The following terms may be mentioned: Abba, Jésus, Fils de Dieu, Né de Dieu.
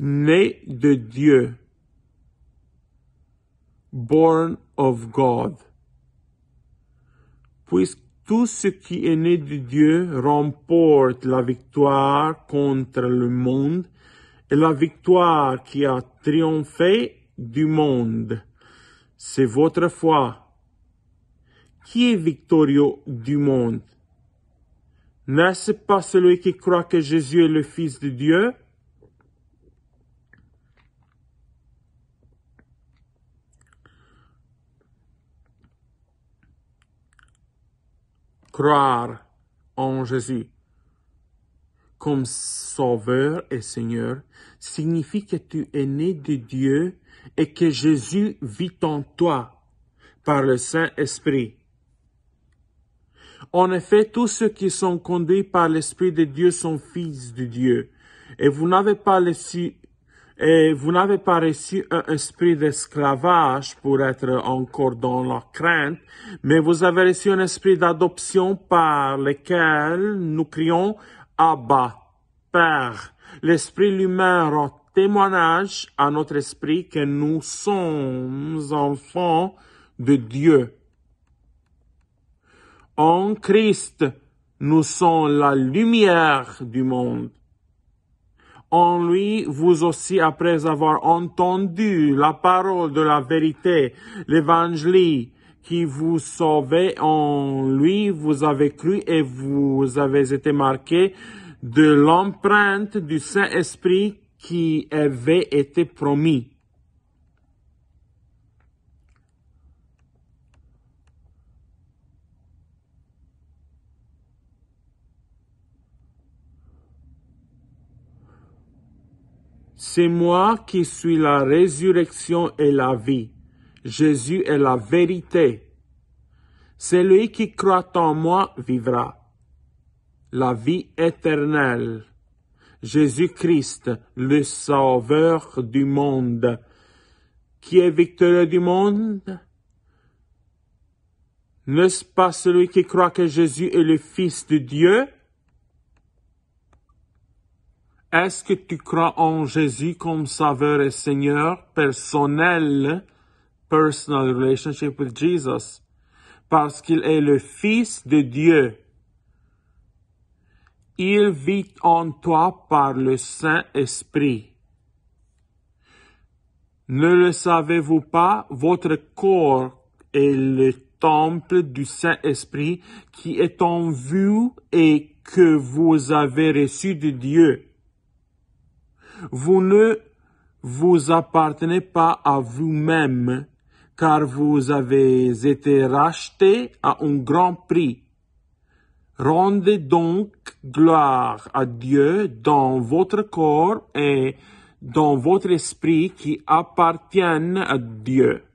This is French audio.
Né de Dieu. Born of God. Puisque tout ce qui est né de Dieu remporte la victoire contre le monde et la victoire qui a triomphé du monde. C'est votre foi. Qui est victorieux du monde? N'est-ce pas celui qui croit que Jésus est le Fils de Dieu? Croire en Jésus comme Sauveur et Seigneur signifie que tu es né de Dieu et que Jésus vit en toi par le Saint-Esprit. En effet, tous ceux qui sont conduits par l'Esprit de Dieu sont fils de Dieu, et vous n'avez pas reçu un esprit d'esclavage pour être encore dans la crainte, mais vous avez reçu un esprit d'adoption par lequel nous crions « Abba, Père ». L'esprit lui-même rend témoignage à notre esprit que nous sommes enfants de Dieu. En Christ, nous sommes la lumière du monde. En lui, vous aussi, après avoir entendu la parole de la vérité, l'évangile qui vous sauvait, en lui, vous avez cru et vous avez été marqués de l'empreinte du Saint-Esprit qui avait été promis. C'est moi qui suis la résurrection et la vie. Jésus est la vérité. Celui qui croit en moi vivra. La vie éternelle. Jésus-Christ, le Sauveur du monde. Qui est victorieux du monde? N'est-ce pas celui qui croit que Jésus est le Fils de Dieu? Est-ce que tu crois en Jésus comme Sauveur et Seigneur personnel, personal relationship with Jesus, parce qu'il est le Fils de Dieu? Il vit en toi par le Saint-Esprit. Ne le savez-vous pas? Votre corps est le temple du Saint-Esprit qui est en vous et que vous avez reçu de Dieu. Vous ne vous appartenez pas à vous-même, car vous avez été rachetés à un grand prix. Rendez donc gloire à Dieu dans votre corps et dans votre esprit qui appartiennent à Dieu.